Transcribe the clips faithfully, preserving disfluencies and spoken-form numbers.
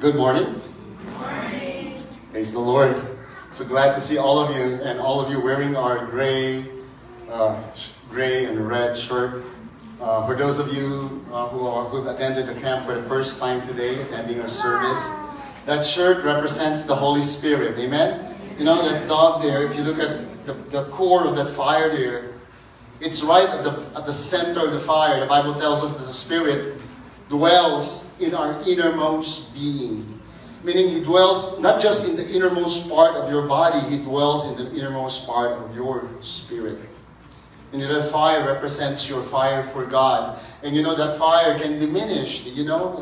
Good morning. Good morning. Praise the Lord. So glad to see all of you, and all of you wearing our gray, uh, gray and red shirt. Uh, for those of you uh, who are who attended the camp for the first time today, attending our service, that shirt represents the Holy Spirit. Amen. You know that dove there. If you look at the, the core of that fire there, it's right at the at the center of the fire. The Bible tells us that the Spirit dwells in our innermost being. Meaning He dwells not just in the innermost part of your body, He dwells in the innermost part of your spirit. And that fire represents your fire for God. And you know that fire can diminish. You know,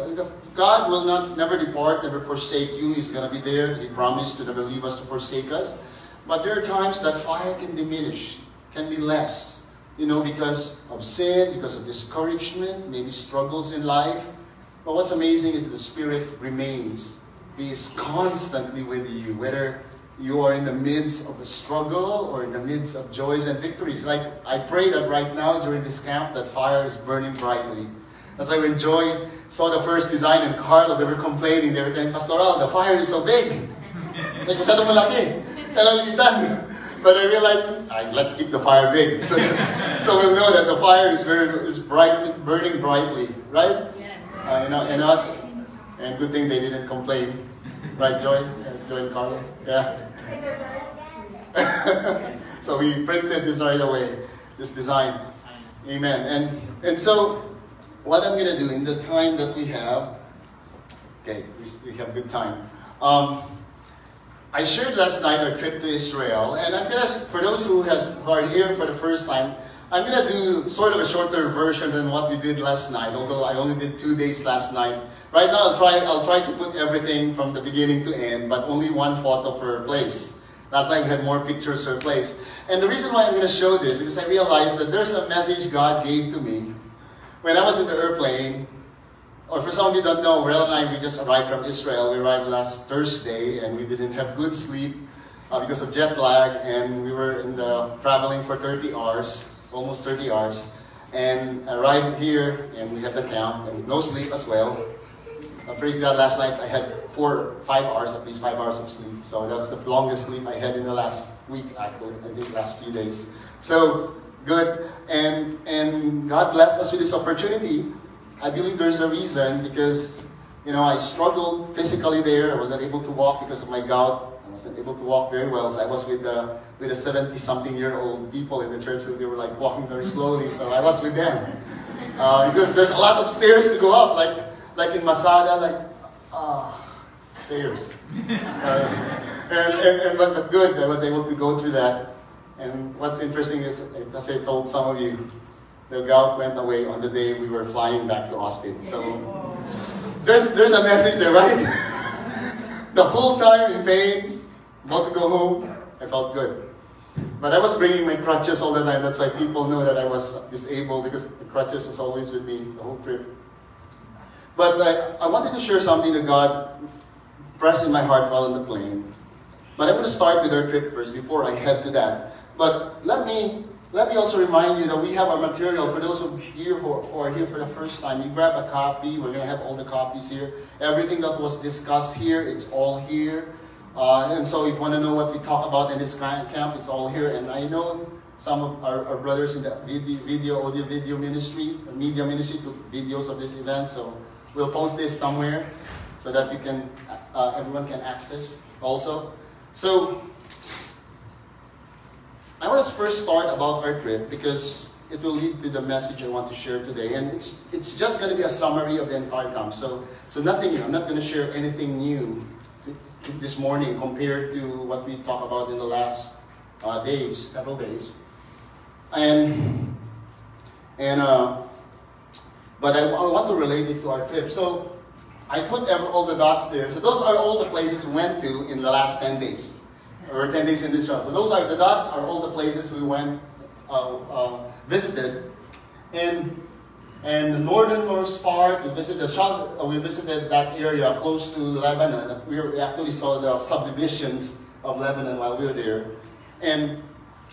God will not never depart, never forsake you. He's going to be there. He promised to never leave us, to forsake us. But there are times that fire can diminish, can be less. You know, because of sin, because of discouragement, maybe struggles in life. But what's amazing is the Spirit remains. He is constantly with you, whether you are in the midst of a struggle or in the midst of joys and victories. Like, I pray that right now during this camp, that fire is burning brightly. That's like when Joy saw the first design and Carlo, they were complaining. They were saying, Pastoral, the fire is so big. Like, masyado malaki. But I realized, right, let's keep the fire big. So, that, so we'll know that the fire is very, is bright, burning brightly, right? Yes. Uh, you know, and us, and good thing they didn't complain. Right, Joy? Yes, Joy and Carla? Yeah. So we printed this right away, this design. Amen. And, and so, what I'm going to do in the time that we have, okay, we, we have good time. Um, I shared last night our trip to Israel, and I'm gonna, for those who, has, who are here for the first time, I'm gonna do sort of a shorter version than what we did last night. Although I only did two days last night. Right now, I'll try. I'll try to put everything from the beginning to end, but only one photo per place. Last night we had more pictures per place, and the reason why I'm gonna show this is I realized that there's a message God gave to me when I was in the airplane. Or for some of you don't know, Rel and I, we just arrived from Israel. We arrived last Thursday, and we didn't have good sleep uh, because of jet lag, and we were in the traveling for thirty hours, almost thirty hours, and arrived here, and we had the camp, and no sleep as well. Uh, praise God, last night I had four, five hours, at least five hours of sleep, so that's the longest sleep I had in the last week, actually, I think last few days. So, good, and, and God blessed us with this opportunity. I believe there's a reason, because, you know, I struggled physically there. I wasn't able to walk because of my gout. I wasn't able to walk very well. So I was with the with the seventy-something-year-old people in the church who they were like walking very slowly. So I was with them uh, because there's a lot of stairs to go up, like like in Masada, like ah uh, stairs. Uh, and and, and but, but good, I was able to go through that. And what's interesting is, as I told some of you, the gout went away on the day we were flying back to Austin. So there's there's a message there, right? The whole time in pain, about to go home, I felt good. But I was bringing my crutches all the time. That's why people know that I was disabled, because the crutches is always with me the whole trip. But I, I wanted to share something that God pressed in my heart while on the plane. But I'm going to start with our trip first before I head to that. But let me... Let me also remind you that we have our material. For those of you who are, who are here for the first time, you grab a copy. We're going to have all the copies here. Everything that was discussed here, it's all here. Uh, and so if you want to know what we talk about in this camp, it's all here. And I know some of our, our brothers in the video, video, audio, video ministry, media ministry took videos of this event. So we'll post this somewhere so that you can, uh, everyone can access also. So I want to first start about our trip, because it will lead to the message I want to share today. And it's it's just going to be a summary of the entire camp. So, so nothing new. I'm not going to share anything new to, to this morning compared to what we talked about in the last uh, days, several days. And, and uh, but I, I want to relate it to our trip. So I put all the dots there. So those are all the places we went to in the last ten days. Or ten days in Israel. So those are the dots are all the places we went, uh, uh, visited, and and the northernmost part we visited. Uh, we visited that area close to Lebanon. We, were, we actually saw the subdivisions of Lebanon while we were there, and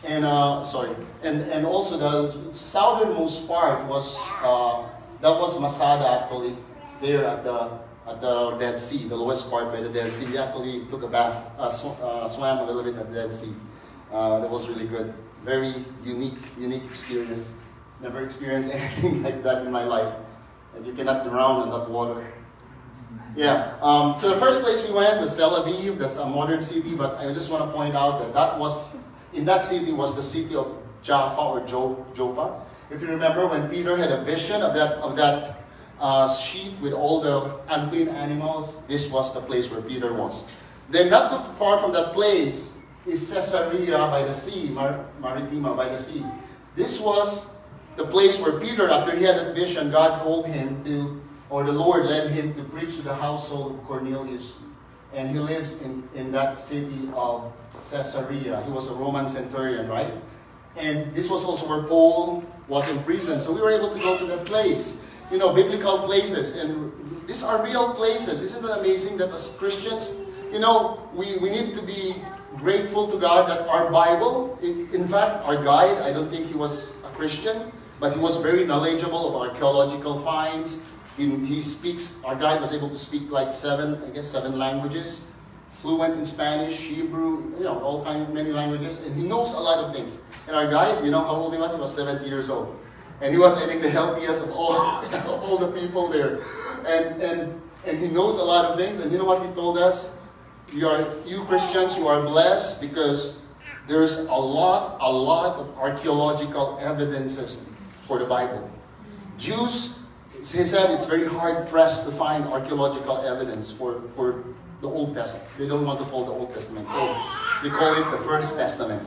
and uh, sorry, and and also the southernmost part was uh, that was Masada, actually, there at the at the Dead Sea, the lowest part by the Dead Sea. We actually took a bath, uh, sw uh, swam a little bit at the Dead Sea. Uh, that was really good. Very unique, unique experience. Never experienced anything like that in my life. And you cannot drown in that water. Yeah, um, so the first place we went was Tel Aviv. That's a modern city, but I just want to point out that that was, in that city was the city of Jaffa or jo Joppa. If you remember when Peter had a vision of that, of that uh, sheep with all the unclean animals, this was the place where Peter was. Then not too far from that place is Caesarea by the sea, Mar Maritima by the sea. This was the place where Peter, after he had that vision, God called him to, or the Lord led him to preach to the household of Cornelius. And he lives in, in that city of Caesarea. He was a Roman centurion, right? And this was also where Paul was in prison. So we were able to go to that place. You know, biblical places. And these are real places. Isn't it amazing that as Christians, you know, we, we need to be grateful to God that our Bible, in fact, our guide, I don't think he was a Christian, but he was very knowledgeable of archaeological finds. In, he speaks, our guide was able to speak like seven, I guess seven languages, fluent in Spanish, Hebrew, you know, all kind of many languages, and he knows a lot of things. And our guide, you know how old he was? He was seventy years old. And he was, I think, the healthiest of all, of all the people there. And, and, and he knows a lot of things, and you know what he told us? You, are, you Christians, you are blessed because there's a lot, a lot of archaeological evidences for the Bible. Jews, he said, it's very hard-pressed to find archaeological evidence for, for the Old Testament. They don't want to call the Old Testament old. They call it the First Testament.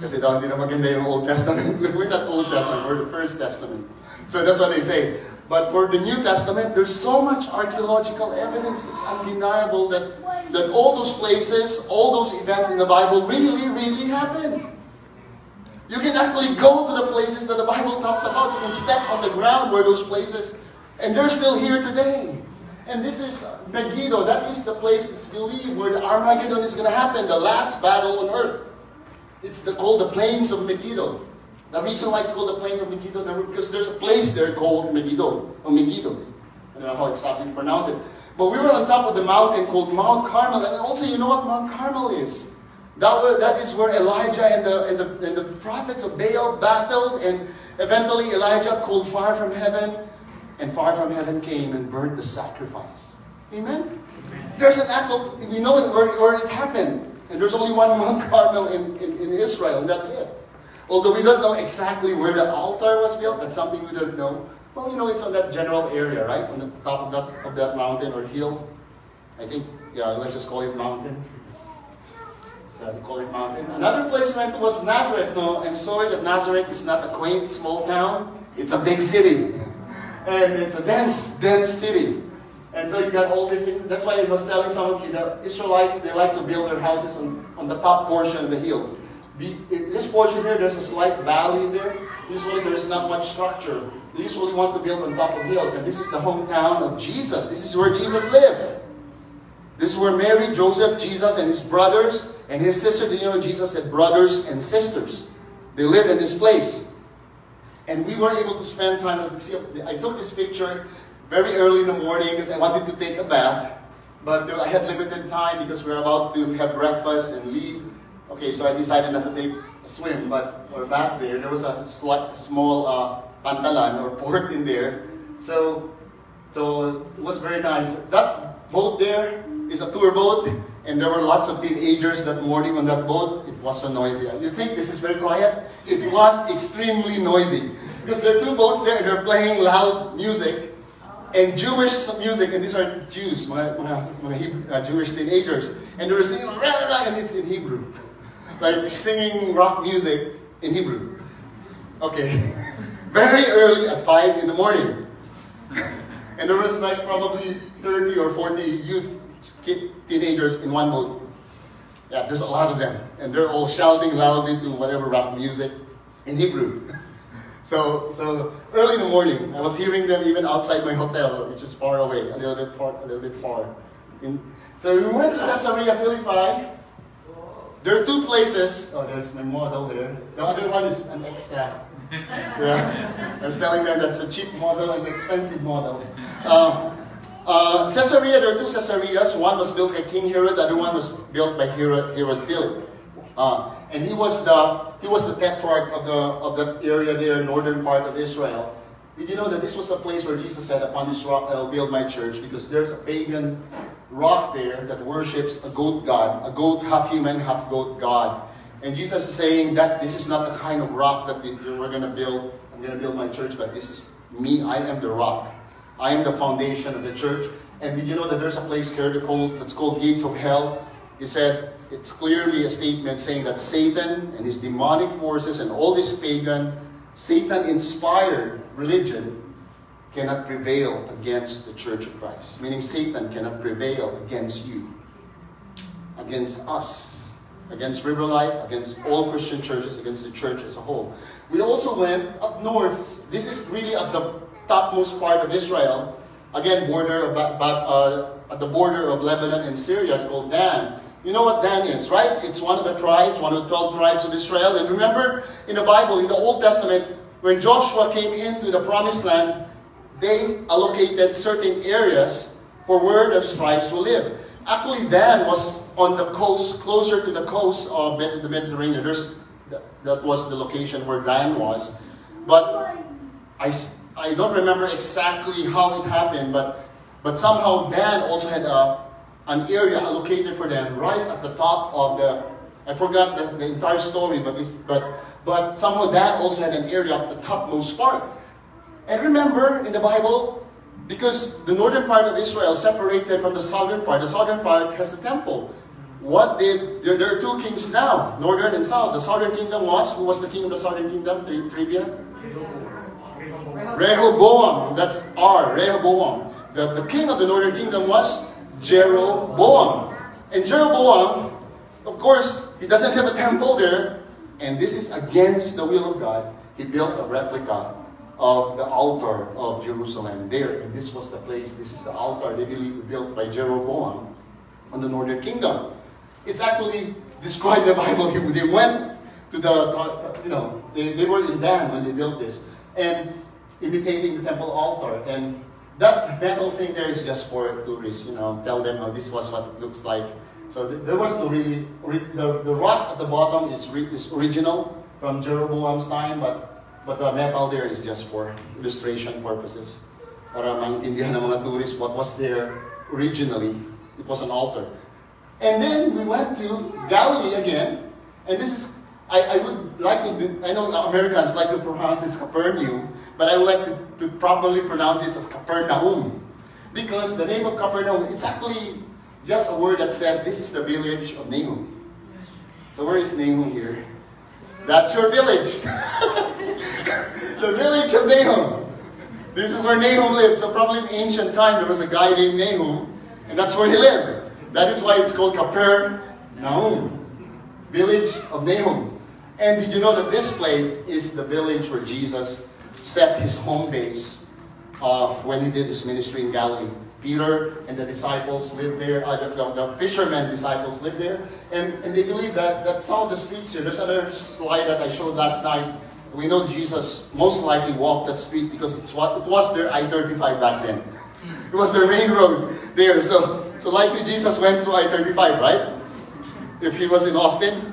Kasi daw hindi na maganda yung Old Testament. We're not Old Testament, we're the First Testament. So that's what they say. But for the New Testament, there's so much archaeological evidence. It's undeniable that, that all those places, all those events in the Bible really, really happened. You can actually go to the places that the Bible talks about. You can step on the ground where those places, and they're still here today. And this is Megiddo. That is the place that's believed where Armageddon is going to happen, the last battle on earth. It's the, called the Plains of Megiddo. The reason why it's called the Plains of Megiddo is because there's a place there called Megiddo, or Megiddo. I don't know how exactly to pronounce it. But we were on top of the mountain called Mount Carmel. And also, you know what Mount Carmel is? That, were, that is where Elijah and the, and, the, and the prophets of Baal battled, and eventually Elijah called fire from heaven, and fire from heaven came and burnt the sacrifice. Amen? Amen. There's an act of, we know it, where, where it happened, and there's only one Mount Carmel in, in, in Israel, and that's it. Although we don't know exactly where the altar was built, that's something we don't know. Well, you know, it's on that general area, right? On the top of that, of that mountain or hill. I think, yeah, let's just call it mountain. So we call it mountain. Another place we went to was Nazareth. No, I'm sorry that Nazareth is not a quaint, small town. It's a big city. And it's a dense, dense city. And so you got all these things. That's why I was telling some of you that Israelites, they like to build their houses on, on the top portion of the hills. Be, this portion here, there's a slight valley there. Usually there's not much structure. They usually want to build on top of hills. And this is the hometown of Jesus. This is where Jesus lived. This is where Mary, Joseph, Jesus, and his brothers, and his sister, you know, Jesus had brothers and sisters. They lived in this place. And we were able to spend time. I took this picture very early in the morning because I wanted to take a bath. But I had limited time because we were about to have breakfast and leave. Okay, so I decided not to take a swim but, or a bath there. There was a small uh, pantalan or port in there. So, so it was very nice. That boat there is a tour boat, and there were lots of teenagers that morning on that boat. It was so noisy. You think this is very quiet? It was extremely noisy. Because there are two boats there, and they're playing loud music, and Jewish music, and these are Jews, mga, mga, mga Hebrew, uh, Jewish teenagers, and they were singing, rah, rah, rah, and it's in Hebrew. Like singing rock music in Hebrew. Okay. Very early at five in the morning. And there was like probably thirty or forty youths, teenagers in one boat. Yeah, there's a lot of them. And they're all shouting loudly to whatever rock music in Hebrew. so so early in the morning, I was hearing them even outside my hotel, which is far away, a little bit far. A little bit far. In, so we went to Caesarea Philippi. There are two places. Oh, there's my model there. The other one is an extra. Yeah. I was telling them that's a cheap model and an expensive model. Um, Uh, Caesarea, there are two Caesareas. One was built by King Herod, the other one was built by Herod, Herod Philip. Uh, and he was the he was the tetrarch of the of that area there, northern part of Israel. Did you know that this was the place where Jesus said, "Upon this rock I will build my church," because there's a pagan rock there that worships a goat god, a goat half human, half goat god. And Jesus is saying that this is not the kind of rock that we're going to build. I'm going to build my church, but this is me. I am the rock. I am the foundation of the church. And did you know that there's a place here that's called Gates of Hell? He said it's clearly a statement saying that Satan and his demonic forces and all this pagan, Satan-inspired religion cannot prevail against the Church of Christ. Meaning Satan cannot prevail against you, against us, against River Life, against all Christian churches, against the church as a whole. We also went up north. This is really at the topmost part of Israel. Again, border about, about, uh, at the border of Lebanon and Syria. It's called Dan. You know what Dan is, right? It's one of the tribes, one of the twelve tribes of Israel. And remember, in the Bible, in the Old Testament, when Joshua came into the Promised Land, they allocated certain areas for where the tribes will live. Actually, Dan was on the coast, closer to the coast of the Mediterranean. There's, that was the location where Dan was. But I, I don't remember exactly how it happened, but, but somehow Dan also had a, an area allocated for them right at the top of the, I forgot the, the entire story, but, this, but, but somehow Dan also had an area at the topmost part. And remember in the Bible, because the northern part of Israel separated from the southern part, the southern part has the temple. What did, there, there are two kings now, northern and south. The southern kingdom was, who was the king of the southern kingdom? Tri trivia? Rehoboam. Rehoboam, that's R, Rehoboam. The, the king of the northern kingdom was Jeroboam. And Jeroboam, of course, he doesn't have a temple there. And this is against the will of God. He built a replica of the altar of Jerusalem there. And this was the place, this is the altar they believe built by Jeroboam on the northern kingdom. It's actually described in the Bible. They went to the, you know, they, they were in Dan when they built this. And imitating the temple altar. And That, that whole thing there is just for tourists, you know, tell them, oh, this was what it looks like. So th there was no really, re the, the rock at the bottom is, re is original from Jeroboam's time, but, but the metal there is just for illustration purposes. Para maintindihan ng mga tourists what was there originally. It was an altar. And then we went to Galilee again, and this is, I, I would like to, do, I know Americans like to pronounce it Capernaum, but I would like to, to properly pronounce it as Capernaum. Because the name of Capernaum, it's actually just a word that says, this is the village of Nahum. So where is Nahum here? That's your village. The village of Nahum. This is where Nahum lived. So probably in ancient time, there was a guy named Nahum, and that's where he lived. That is why it's called Capernaum. Village of Nahum. And did you know that this place is the village where Jesus set his home base uh, when he did his ministry in Galilee? Peter and the disciples lived there, uh, the, the, the fishermen disciples lived there, and, and they believe that, that some of the streets here, there's another slide that I showed last night, we know Jesus most likely walked that street because it's what, it was their I thirty-five back then. It was their main road there, so, so likely Jesus went through I thirty-five, right? If he was in Austin.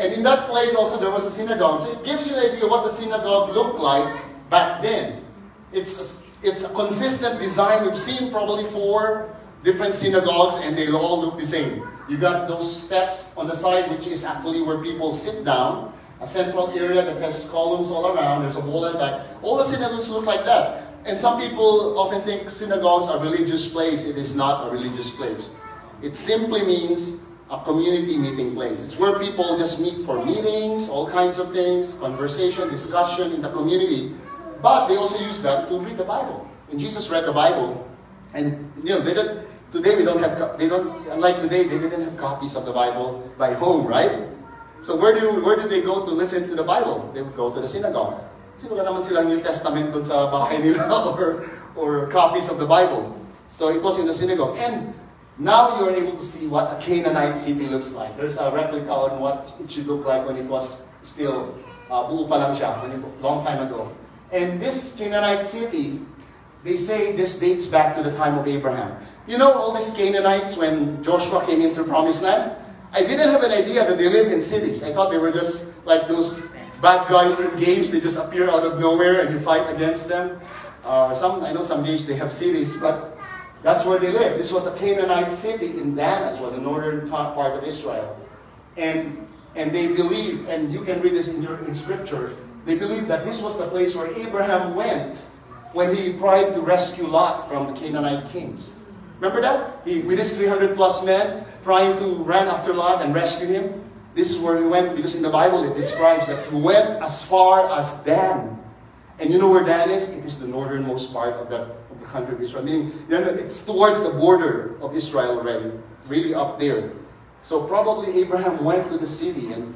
And in that place also there was a synagogue. So it gives you an idea of what the synagogue looked like back then. It's a, it's a consistent design. We've seen probably four different synagogues and they all look the same. You got those steps on the side which is actually where people sit down. A central area that has columns all around. There's a wall and back. All the synagogues look like that. And some people often think synagogues are a religious place. It is not a religious place. It simply means a community meeting place. It's where people just meet for meetings, all kinds of things, conversation, discussion in the community. But they also use that to read the Bible. And Jesus read the Bible, and you know they don't. Today we don't have. They don't. Unlike today, they didn't have copies of the Bible by home, right? So where do where do they go to listen to the Bible? They would go to the synagogue. Kasi wala naman silang New Testament dun sa bahay nila or or copies of the Bible. So it was in the synagogue. And now you're able to see what a Canaanite city looks like. There's a replica on what it should look like when it was still uh, buo pa lang siya, when it, long time ago. And this Canaanite city They say this dates back to the time of Abraham. You know, all these Canaanites, when Joshua came into Promised Land, I didn't have an idea that they lived in cities. I thought they were just like those bad guys in games. They just appear out of nowhere and you fight against them. Uh, some I know some games they have cities, but that's where they live. This was a Canaanite city in Dan as well, the northern top part of Israel. And, and they believe, and you can read this in, your, in scripture, they believe that this was the place where Abraham went when he tried to rescue Lot from the Canaanite kings. Remember that? He, with his three hundred plus men trying to run after Lot and rescue him. This is where he went, because in the Bible it describes that he went as far as Dan. And you know where Dan is? It is the northernmost part of the, of the country of Israel. Meaning, it's towards the border of Israel already, really up there. So probably Abraham went to the city and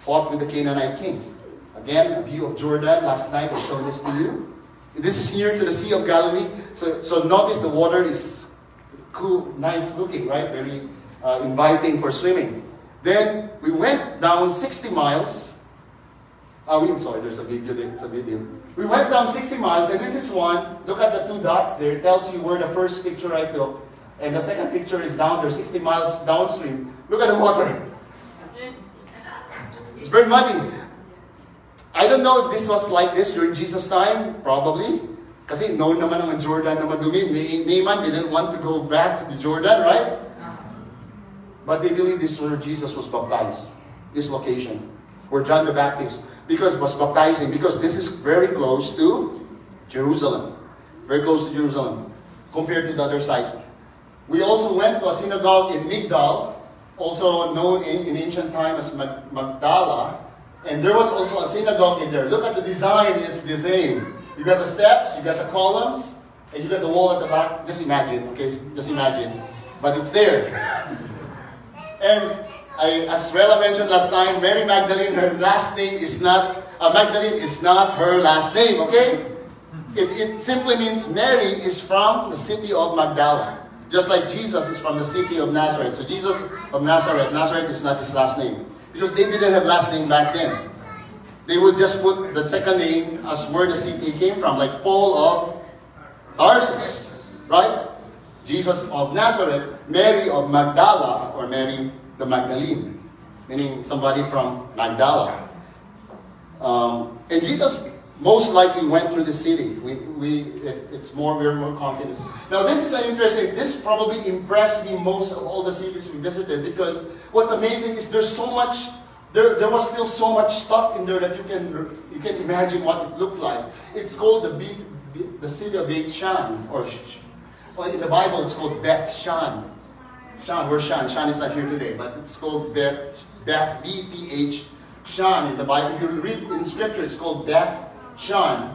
fought with the Canaanite kings. Again, a view of Jordan. Last night I showed this to you. This is near to the Sea of Galilee. So, so notice the water is cool, nice looking, right? Very uh, inviting for swimming. Then we went down sixty miles. Uh, we, I'm sorry, there's a video there. It's a video. We went down sixty miles, and this is one. Look at the two dots there. It tells you where the first picture I took. And the second picture is down there, sixty miles downstream. Look at the water. It's very muddy. I don't know if this was like this during Jesus' time, probably. Kasi known naman ang Jordan na madumi. Naaman didn't want to go back to Jordan, right? But they believe this is where Jesus was baptized. This location. Where John the Baptist because was baptizing. Because this is very close to Jerusalem. Very close to Jerusalem. Compared to the other side. We also went to a synagogue in Migdal. Also known in, in ancient time as Mag Magdala. And there was also a synagogue in there. Look at the design, it's the same. You got the steps, you got the columns, and you got the wall at the back. Just imagine, okay? Just imagine. But it's there. And I, as Rella mentioned last time, Mary Magdalene, her last name is not, uh, Magdalene is not her last name, okay? It, it simply means Mary is from the city of Magdala. Just like Jesus is from the city of Nazareth. So Jesus of Nazareth, Nazareth is not his last name. Because they didn't have last name back then. They would just put the second name as where the city came from, like Paul of Tarsus, right? Jesus of Nazareth, Mary of Magdala, or Mary the Magdalene, meaning somebody from Magdala. Um, and Jesus most likely went through the city. We, we, it, it's more, we're more confident. Now this is an interesting, this probably impressed me most of all the cities we visited, because what's amazing is there's so much, there, there was still so much stuff in there that you can, you can imagine what it looked like. It's called the, Be Be the city of Beit She'an, or, or in the Bible it's called Beth She'an. She'an, where's She'an? She'an is not here today, but it's called Beth, Beth, B T H, She'an in the Bible. If you read in scripture, it's called Beth She'an,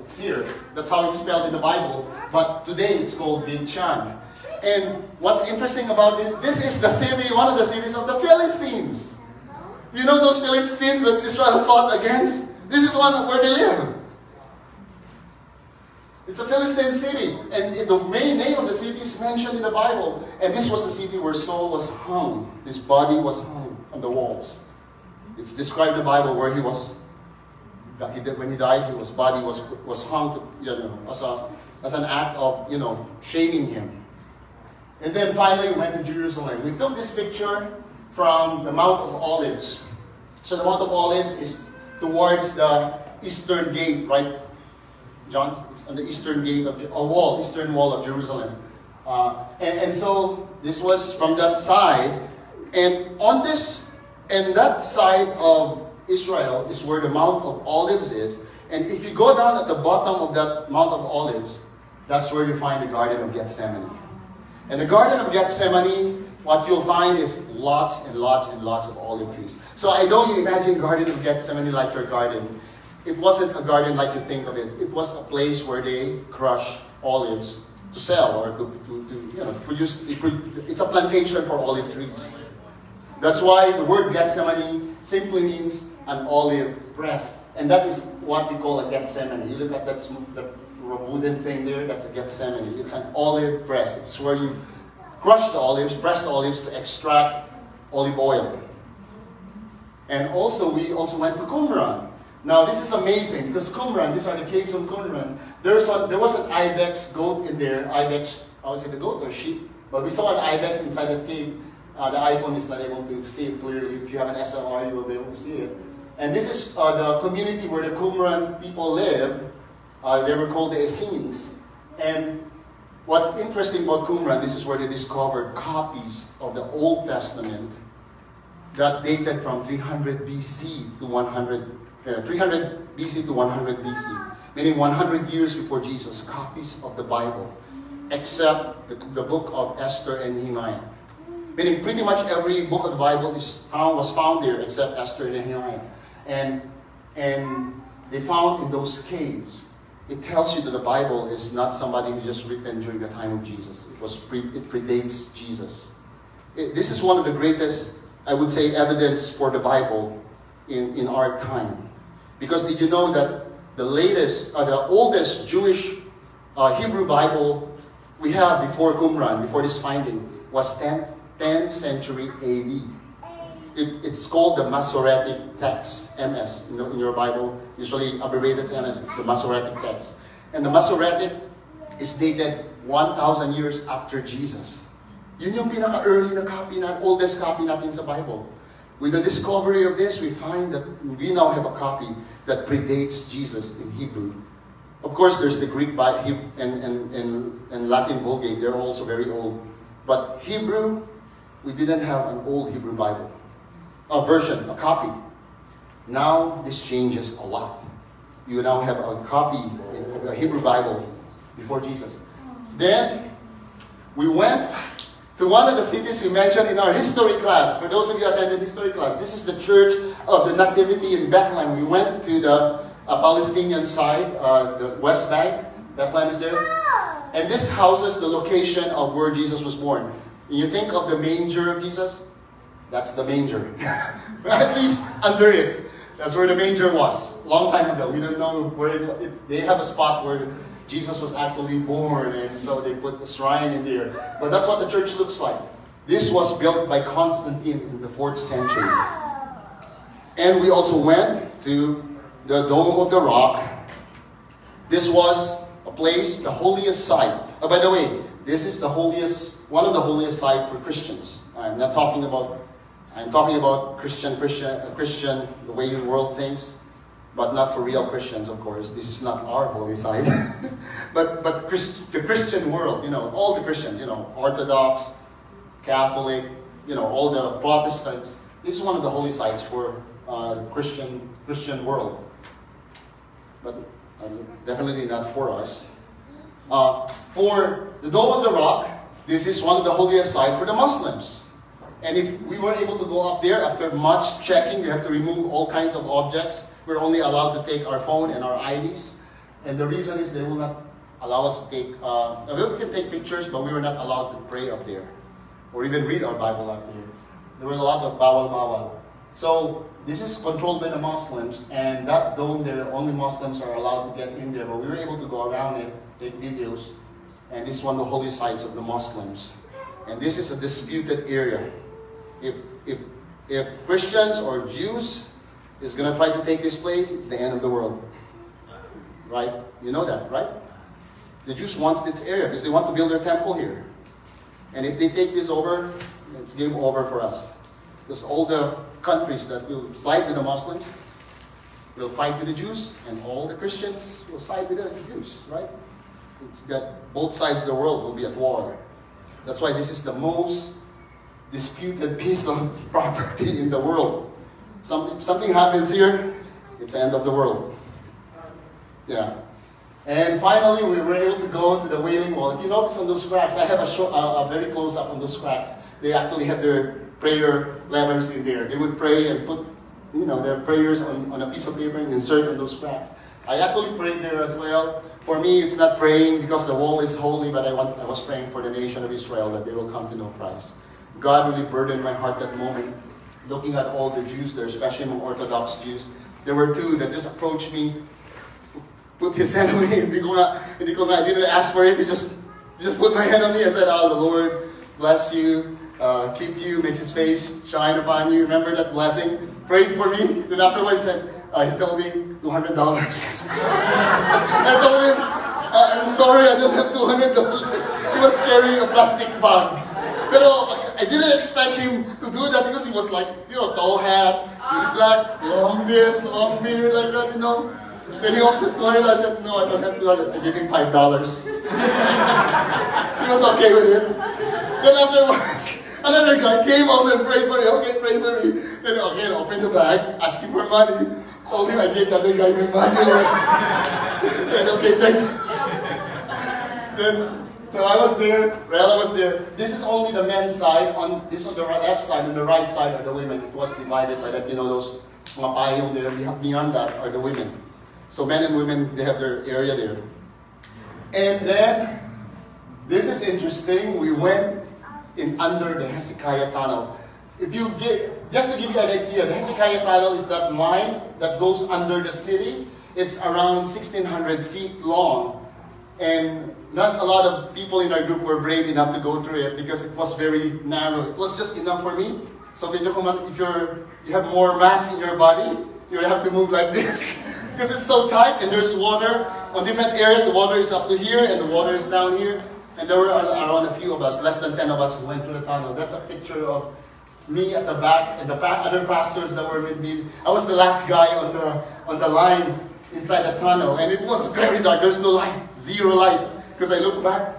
it's here. That's how it's spelled in the Bible. But today it's called Beit She'an. And what's interesting about this, this is the city, one of the cities of the Philistines. You know those Philistines that Israel fought against? This is one where they live. It's a Philistine city. And the main name of the city is mentioned in the Bible. And this was the city where Saul was hung. His body was hung on the walls. It's described in the Bible where he was He did, when he died, his body was was hung, you know, as a as an act of you know shaming him. And then finally, we went to Jerusalem. We took this picture from the Mount of Olives. So the Mount of Olives is towards the eastern gate, right, John? It's on the eastern gate of a wall, eastern wall of Jerusalem. Uh, and and so this was from that side, and on this and that side of Israel is where the Mount of Olives is. And if you go down at the bottom of that Mount of Olives, that's where you find the Garden of Gethsemane. And the Garden of Gethsemane, what you'll find is lots and lots and lots of olive trees. So I know you imagine Garden of Gethsemane like your garden. It wasn't a garden like you think of it. It was a place where they crush olives to sell or to, to, to you know, produce. It's a plantation for olive trees. That's why the word Gethsemane simply means an olive press. And that is what we call a Gethsemane. You look at that, that wooden thing there, that's a Gethsemane. It's an olive press. It's where you crush the olives, press the olives to extract olive oil. And also, we also went to Qumran. Now this is amazing because Qumran, these are the caves of Qumran. There's a, there was an ibex goat in there. Ibex, I would say the goat or sheep, but we saw an ibex inside that cave. Uh, the iPhone is not able to see it clearly. If you have an S L R, you will be able to see it. And this is uh, the community where the Qumran people live. Uh, they were called the Essenes. And what's interesting about Qumran, this is where they discovered copies of the Old Testament that dated from three hundred B C to one hundred, uh, three hundred B C to one hundred B C, meaning one hundred years before Jesus, copies of the Bible, except the, the book of Esther and Nehemiah. Meaning pretty much every book of the Bible is found, was found there except Esther and Nehemiah. And, and they found in those caves. It tells you that the Bible is not somebody who just written during the time of Jesus. It, was pre, it predates Jesus. It, this is one of the greatest, I would say, evidence for the Bible in, in our time. Because did you know that the latest, uh, the oldest Jewish uh, Hebrew Bible we have before Qumran, before this finding, was tenth century A D. It, it's called the Masoretic Text, M S, in, the, in your Bible, usually abbreviated to M S, it's the Masoretic Text. And the Masoretic is dated one thousand years after Jesus. Yun yung pinaka-early na copy, na oldest copy natin sa Bible. With the discovery of this, we find that we now have a copy that predates Jesus in Hebrew. Of course, there's the Greek and, and, and, and Latin Vulgate, they're also very old. But Hebrew, we didn't have an old Hebrew Bible, a version, a copy. Now this changes a lot. You now have a copy of a Hebrew Bible before Jesus. Then we went to one of the cities we mentioned in our history class. For those of you who attended history class, this is the Church of the Nativity in Bethlehem. We went to the uh, Palestinian side, uh, the West Bank. Bethlehem is there. And this houses the location of where Jesus was born. You think of the manger of Jesus? That's the manger. At least under it. That's where the manger was. Long time ago. We don't know where it, it they have a spot where Jesus was actually born, and so they put the shrine in there. But that's what the church looks like. This was built by Constantine in the fourth century. And we also went to the Dome of the Rock. This was a place, the holiest site. Oh, by the way, this is the holiest, one of the holiest sites for Christians. I'm not talking about I'm talking about Christian, Christian, Christian, the way the world thinks, but not for real Christians, of course. This is not our holy site. but but Christ, the Christian world, you know, all the Christians, you know, Orthodox, Catholic, you know, all the Protestants. This is one of the holy sites for uh, Christian Christian world, but uh, definitely not for us. Uh, for the Dome of the Rock, this is one of the holiest sites for the Muslims. And if we were able to go up there, after much checking, they have to remove all kinds of objects. We're only allowed to take our phone and our I Ds. And the reason is they will not allow us to take, uh, we can take pictures, but we were not allowed to pray up there. Or even read our Bible up there. There were a lot of bawal bawal. So this is controlled by the Muslims. And that dome there, only Muslims are allowed to get in there. But we were able to go around it, take videos. And this is one of the holy sites of the Muslims. And this is a disputed area. If, if, if Christians or Jews is going to try to take this place, it's the end of the world. Right? You know that, right? The Jews wants this area because they want to build their temple here. And if they take this over, it's game over for us. Because all the countries that will side with the Muslims will fight with the Jews, and all the Christians will side with the Jews, right? It's that both sides of the world will be at war. That's why this is the most disputed piece of property in the world. Something, something happens here, it's the end of the world. Yeah. And finally, we were able to go to the Wailing Wall. If you notice on those cracks, I have a, show, a, a very close up on those cracks. They actually had their prayer letters in there. They would pray and put, you know, their prayers on, on a piece of paper and insert on those cracks. I actually prayed there as well. For me, it's not praying because the wall is holy, but I, want, I was praying for the nation of Israel that they will come to know Christ. God really burdened my heart that moment, looking at all the Jews there, especially among Orthodox Jews. There were two that just approached me, put his hand on me, hindi ko na, hindi ko na, I didn't ask for it, he just, just put my hand on me and said, "Oh, the Lord bless you, uh, keep you, make his face shine upon you." Remember that blessing? Prayed for me. Then afterwards, he said, uh, he told me, "The two hundred dollars. I told him, uh, I'm sorry, I don't have two hundred dollars. He was carrying a plastic bag. Pero I didn't expect him to do that because he was like, you know, tall hat, really black, long this, long beard, like that, you know. Then he always said two hundred dollars. I said, no, I don't have two hundred dollars. I gave him five dollars. He was okay with it. Then afterwards, another guy came also and prayed for me. Okay, pray for me. Then, okay, open the bag, ask him for money. Told him I gave the other guy my money already. Said, okay, thank you. Then, so I was there, well, I was there. This is only the men's side, on this on the left side, on the right side are the women. It was divided like that, you know, those mapayong there beyond that are the women. So men and women, they have their area there. And then, this is interesting, we went in under the Hezekiah Tunnel. If you get, just to give you an idea, the Hezekiah Tunnel is that mine that goes under the city. It's around sixteen hundred feet long. And not a lot of people in our group were brave enough to go through it because it was very narrow. It was just enough for me. So if you're, you have more mass in your body, you have to move like this. Because it's so tight and there's water on different areas. The water is up to here and the water is down here. And there were around a few of us, less than ten of us, who went through the tunnel. That's a picture of me at the back and the other pastors that were with me. I was the last guy on the, on the line inside the tunnel. And it was very dark. There's no light. Zero light, because I look back,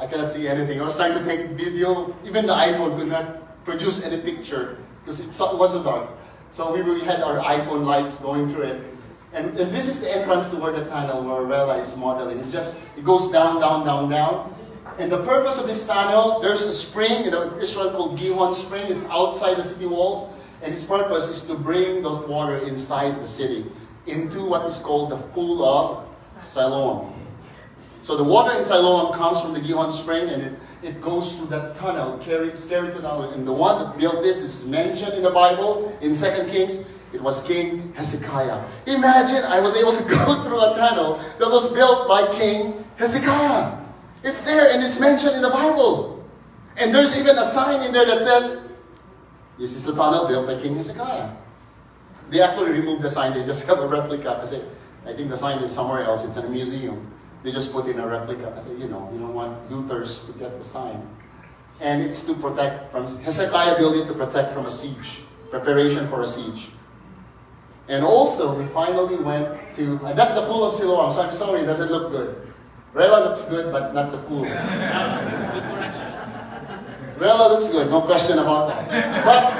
I cannot see anything. I was trying to take video, even the iPhone could not produce any picture, because it was so dark. So we really had our iPhone lights going through it. And, and this is the entrance to where the tunnel, where Rella is modeling. It's just, it goes down, down, down, down. And the purpose of this tunnel, there's a spring in Israel called Gihon Spring. It's outside the city walls, and its purpose is to bring the water inside the city, into what is called the Pool of Siloam. So the water in Siloam comes from the Gihon Spring and it, it goes through that tunnel, carried, carried to that. And the one that built this is mentioned in the Bible, in Second Kings. It was King Hezekiah. Imagine I was able to go through a tunnel that was built by King Hezekiah. It's there and it's mentioned in the Bible. And there's even a sign in there that says, this is the tunnel built by King Hezekiah. They actually removed the sign, they just have a replica. I said, I think the sign is somewhere else, it's in a museum. They just put in a replica. I said, you know, you don't want looters to get the sign. And it's to protect from, Hezekiah built it to protect from a siege, preparation for a siege. And also, we finally went to, uh, that's the Pool of Siloam, so I'm sorry, it doesn't look good. Rella looks good, but not the pool. Rella looks good, no question about that. But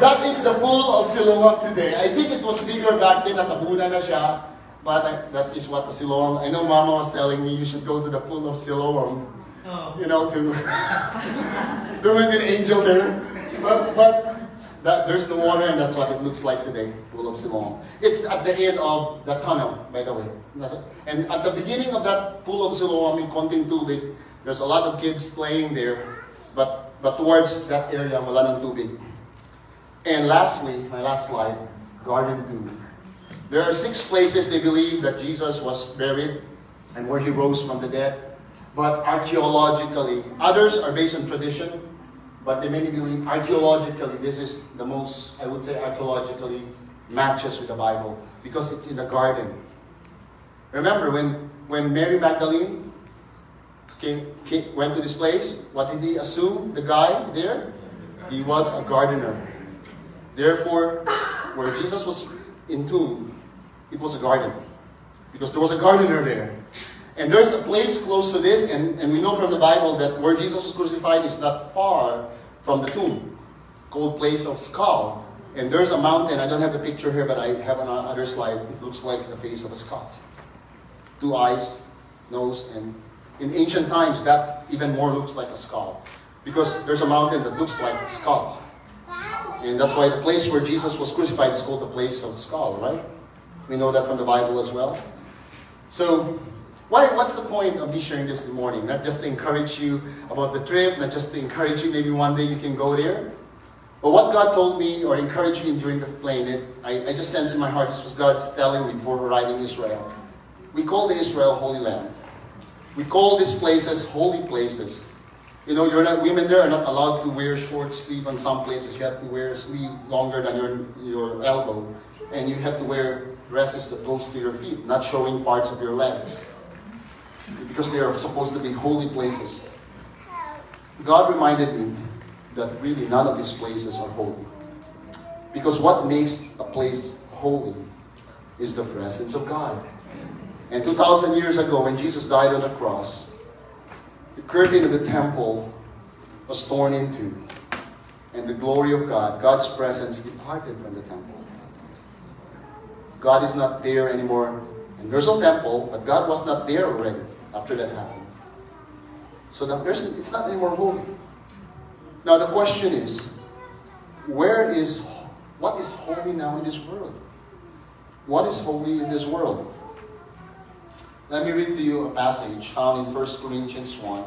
that is the Pool of Siloam today. I think it was bigger back then, natabuna na siya. But I, that is what the Siloam, I know Mama was telling me you should go to the Pool of Siloam, oh. You know, to, there would be an angel there, but, but that, there's the water and that's what it looks like today, Pool of Siloam. It's at the end of the tunnel, by the way, and at the beginning of that Pool of Siloam in Konting Tubig, there's a lot of kids playing there, but, but towards that area, wala ng tubig. And lastly, my last slide, Garden Tomb. There are six places they believe that Jesus was buried and where he rose from the dead. But archaeologically, others are based on tradition, but they many believe archaeologically, this is the most, I would say archaeologically, matches with the Bible because it's in the garden. Remember when, when Mary Magdalene came, came, went to this place, what did he assume? The guy there? He was a gardener. Therefore, where Jesus was entombed, it was a garden, because there was a gardener there. And there's a place close to this, and, and we know from the Bible that where Jesus was crucified is not far from the tomb, called Place of Skull. And there's a mountain, I don't have the picture here, but I have on another slide, it looks like the face of a skull. Two eyes, nose, and in ancient times, that even more looks like a skull, because there's a mountain that looks like a skull. And that's why the place where Jesus was crucified is called the Place of Skull, right? We know that from the Bible as well. So, why, what's the point of me sharing this in the morning? Not just to encourage you about the trip, not just to encourage you maybe one day you can go there. But what God told me or encouraged me during the plane, it, I, I just sensed in my heart this was God's telling me before arriving in Israel. We call the Israel Holy Land. We call these places holy places. You know, you're not, women there are not allowed to wear short sleeve on some places. You have to wear a sleeve longer than your, your elbow. And you have to wear dresses that goes to your feet, not showing parts of your legs. Because they are supposed to be holy places. God reminded me that really none of these places are holy. Because what makes a place holy is the presence of God. And two thousand years ago, when Jesus died on the cross, the curtain of the temple was torn in two, and the glory of God, God's presence, departed from the temple. God is not there anymore, and there's no temple, but God was not there already after that happened. So the person, it's not anymore holy. Now the question is, where is, what is holy now in this world? What is holy in this world? Let me read to you a passage found in First Corinthians one.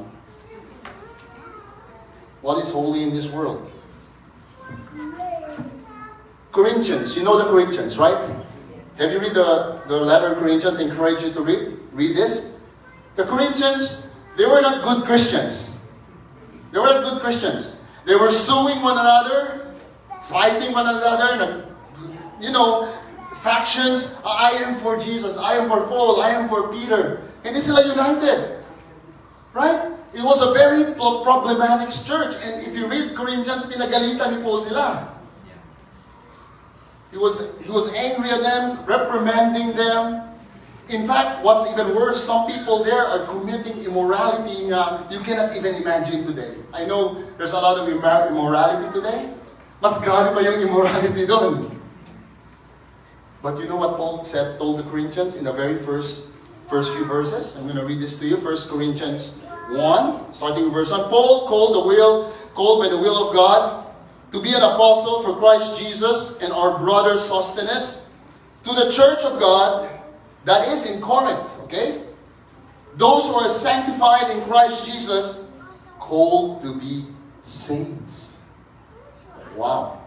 What is holy in this world? Corinthians, you know the Corinthians, right? Have you read the, the letter of Corinthians? Encourage you to read, read this. The Corinthians, they were not good Christians. They were not good Christians. They were suing one another, fighting one another, and, you know, factions. I am for Jesus, I am for Paul, I am for Peter. And it's like united. Right? It was a very problematic church. And if you read Corinthians, pinagalitan ni Paul sila. He was, he was angry at them, reprimanding them. In fact, what's even worse, some people there are committing immorality in, uh, you cannot even imagine today. I know there's a lot of immorality today. Mas grabe pa yung immorality doon. But you know what Paul said, told the Corinthians in the very first, first few verses? I'm going to read this to you. First Corinthians one, starting with verse one. Paul, called, the will, called by the will of God, to be an apostle for Christ Jesus and our brother Sosthenes, to the church of God that is in Corinth, okay? Those who are sanctified in Christ Jesus, called to be saints. Wow.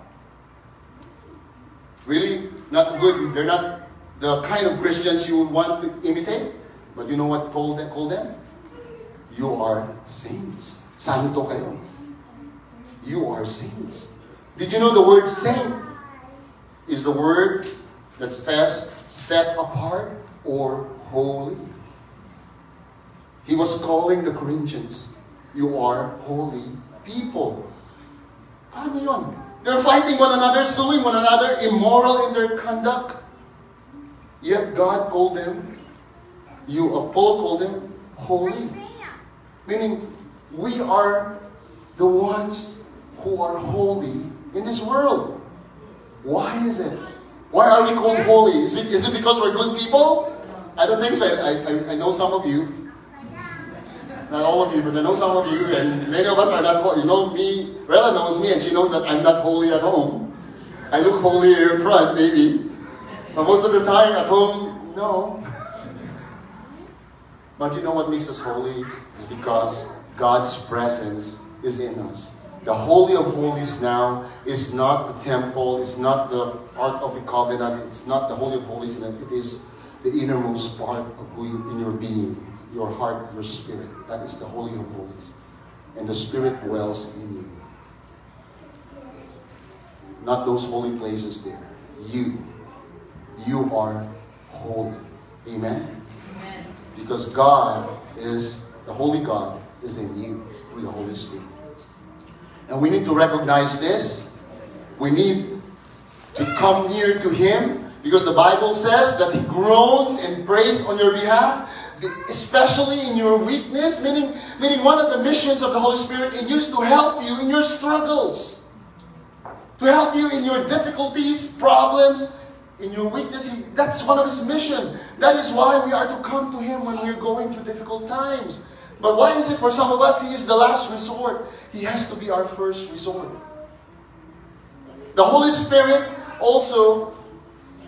Really? Not good. They're not the kind of Christians you would want to imitate. But you know what Paul called them? You are saints. Santo kayo. You are saints. Did you know the word saint is the word that says set apart or holy? He was calling the Corinthians, you are holy people. Paano yun? They're fighting one another, suing one another, immoral in their conduct. Yet God called them, you, Paul called them, holy. Meaning, we are the ones who are holy in this world. Why is it? Why are we called holy? Is it, is it because we're good people? I don't think so. I, I, I know some of you. Not all of you, but I know some of you, and many of us are not holy. You know me, Rella knows me, and she knows that I'm not holy at home. I look holy in front, maybe. But most of the time at home, no. But you know what makes us holy? Is because God's presence is in us. The Holy of Holies now is not the temple, it's not the Ark of the Covenant, it's not the Holy of Holies, it is the innermost part of who you, in your being. Your heart, your spirit. That is the Holy of Holies. And the Spirit dwells in you. Not those holy places there. You. You are holy. Amen? Amen. Because God is, the Holy God is in you through the Holy Spirit. And we need to recognize this. We need to come near to Him. Because the Bible says that He groans and prays on your behalf, especially in your weakness, meaning, meaning one of the missions of the Holy Spirit is used to help you in your struggles, to help you in your difficulties, problems, in your weakness. He, that's one of His missions. That is why we are to come to Him when we're going through difficult times. But why is it for some of us, He is the last resort? He has to be our first resort. The Holy Spirit also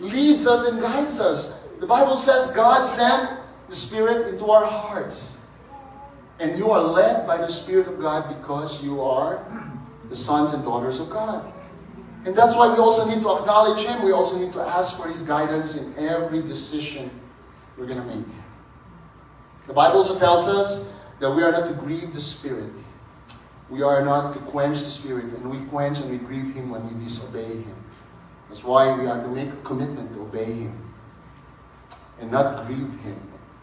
leads us and guides us. The Bible says God sent the Spirit into our hearts. And you are led by the Spirit of God because you are the sons and daughters of God. And that's why we also need to acknowledge Him. We also need to ask for His guidance in every decision we're going to make. The Bible also tells us that we are not to grieve the Spirit. We are not to quench the Spirit, and we quench and we grieve Him when we disobey Him. That's why we are to make a commitment to obey Him and not grieve Him.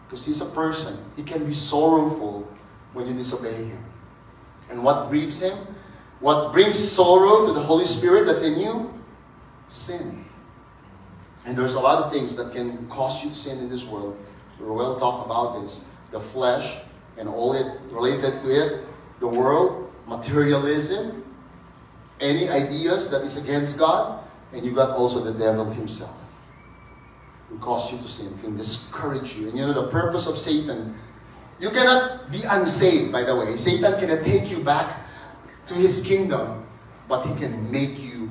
Because He's a person. He can be sorrowful when you disobey Him. And what grieves Him? What brings sorrow to the Holy Spirit that's in you? Sin. And there's a lot of things that can cause you sin in this world. We will talk about this. The flesh and all it related to it. The world. Materialism. Any ideas that is against God. And you got also the devil himself, who cause you to sin, can discourage you. And you know the purpose of Satan. You cannot be unsaved, by the way. Satan cannot take you back to his kingdom, but he can make you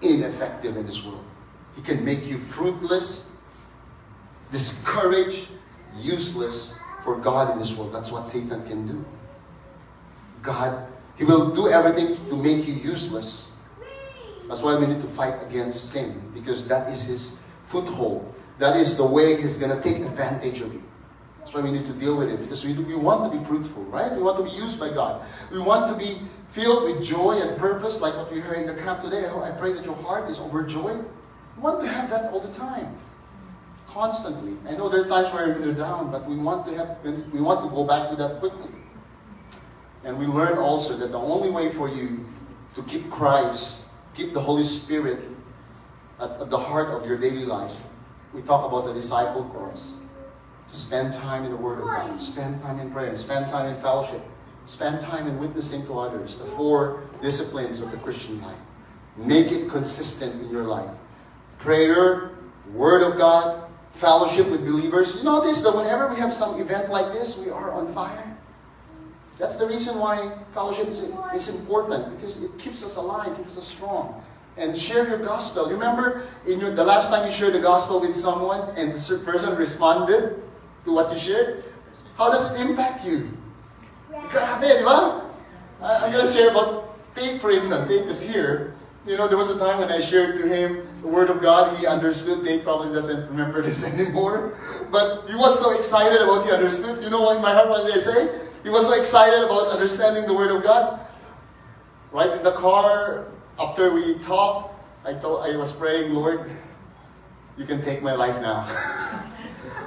ineffective in this world. He can make you fruitless, discouraged, useless for God in this world. That's what Satan can do. God, he will do everything to make you useless. That's why we need to fight against sin, because that is his foothold. That is the way he's going to take advantage of you. That's why we need to deal with it, because we, do, we want to be fruitful, right? We want to be used by God. We want to be filled with joy and purpose, like what we heard in the camp today. I pray that your heart is overjoyed. We want to have that all the time, constantly. I know there are times where we're down, but we want to have, we want to go back to that quickly. And we learn also that the only way for you to keep Christ, keep the Holy Spirit at, at the heart of your daily life. We talk about the disciple course. Spend time in the Word of God. Spend time in prayer. Spend time in fellowship. Spend time in witnessing to others. The four disciplines of the Christian life. Make it consistent in your life. Prayer, Word of God, fellowship with believers. You notice that whenever we have some event like this, we are on fire. That's the reason why fellowship is, is important, because it keeps us alive, keeps us strong. And share your gospel. Remember in your, the last time you shared the gospel with someone and the person responded to what you shared? How does it impact you? Grabe, di ba? I'm going to share about Tate, for instance. Tate is here. You know, there was a time when I shared to him the Word of God. He understood. Tate probably doesn't remember this anymore. But he was so excited about he understood. You know what in my heart, what did I say? He was so excited about understanding the Word of God. Right in the car, after we talked, I, told, I was praying, Lord, you can take my life now.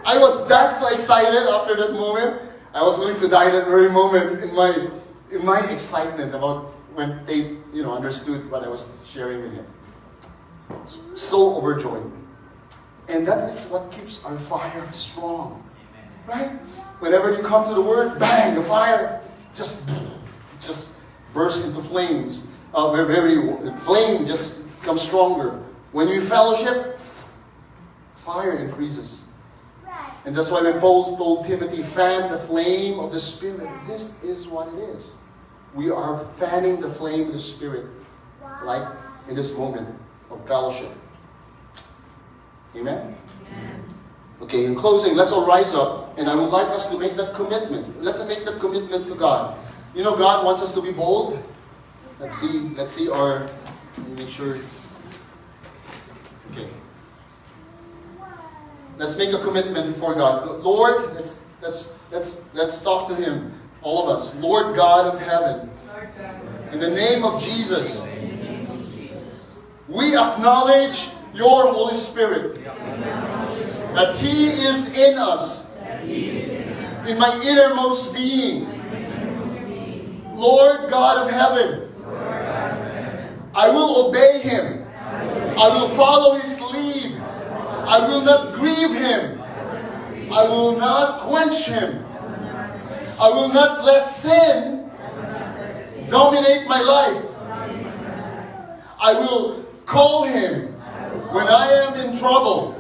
I was that so excited after that moment. I was going to die that very moment in my, in my excitement about when they you know, understood what I was sharing with him. So overjoyed. And that is what keeps our fire strong. Right? Whenever you come to the Word, bang, the fire just, just bursts into flames. Uh, very, very, flame just becomes stronger. When you fellowship, fire increases. And that's why when Paul told Timothy, fan the flame of the Spirit. This is what it is. We are fanning the flame of the Spirit, like in this moment of fellowship. Amen? Amen. Okay, in closing, let's all rise up, and I would like us to make that commitment. Let's make that commitment to God. You know, God wants us to be bold. Let's see, let's see our, let me make sure. Okay. Let's make a commitment before God. Lord, let's, let's, let's, let's talk to Him, all of us. Lord God of heaven, in the name of Jesus, we acknowledge Your Holy Spirit. That He is in us, is in, us. In, my in my innermost being. Lord God of heaven, Lord God of heaven. I will obey Him. I will, I will follow His lead. I will, I will not grieve Him. I will not quench Him. I will not let sin dominate my life. I will call Him when I am in trouble.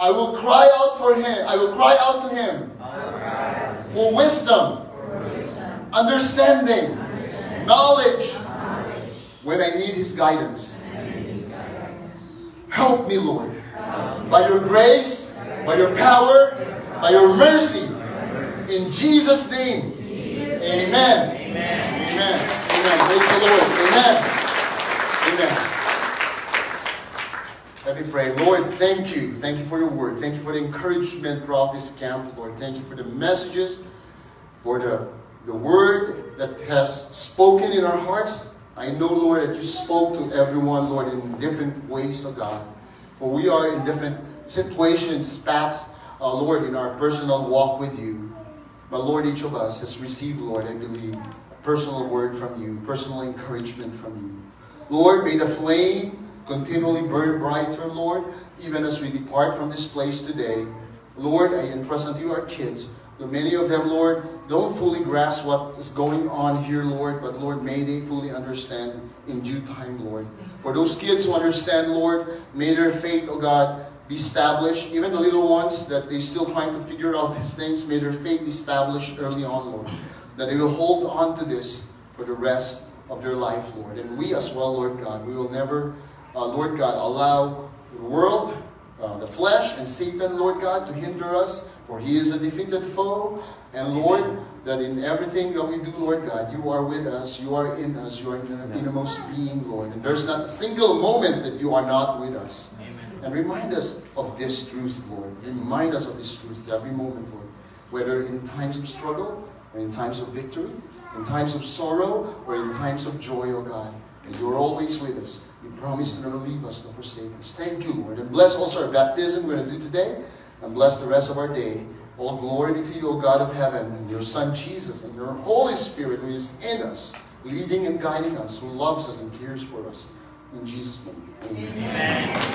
I will cry out for Him. I will cry out to Him out to for, wisdom, for wisdom, understanding, understanding knowledge, knowledge, when I need His guidance. Need His guidance. Help me, Lord, help me. By Your grace, by, by your, your power, power, by Your mercy. mercy. In Jesus' name, in Jesus amen. Name. Amen. Amen. Amen. Amen. Praise the Lord. Amen. Amen. Let me pray. Lord, thank You. Thank You for Your Word. Thank You for the encouragement throughout this camp, Lord. Thank You for the messages, for the, the Word, that has spoken in our hearts. I know, Lord, that you spoke to everyone, Lord, in different ways, oh God. For we are in different situations, paths, uh, Lord, in our personal walk with you. But, Lord, each of us has received, Lord, I believe, a personal word from you, personal encouragement from you. Lord, may the flame continually burn brighter, Lord, even as we depart from this place today. Lord, I entrust unto you our kids. Many of them, Lord, don't fully grasp what is going on here, Lord, but, Lord, may they fully understand in due time, Lord. For those kids who understand, Lord, may their faith, oh God, be established. Even the little ones that they're still trying to figure out these things, may their faith be established early on, Lord, that they will hold on to this for the rest of their life, Lord. And we as well, Lord God, we will never, uh, Lord God, allow the world, Uh, the flesh and Satan, Lord God, to hinder us, for he is a defeated foe. And Lord, that in everything that we do, Lord God, you are with us, you are in us, you are in our innermost being, Lord. And there's not a single moment that you are not with us. Amen. And remind us of this truth, Lord. Remind us of this truth every moment, Lord. Whether in times of struggle, or in times of victory, in times of sorrow, or in times of joy, oh God. And you are always with us. You promise to never leave us, to forsake us. Thank you, Lord. And bless also our baptism we're going to do today. And bless the rest of our day. All glory be to you, O God of heaven, and your Son Jesus, and your Holy Spirit who is in us, leading and guiding us, who loves us and cares for us. In Jesus' name, amen. Amen.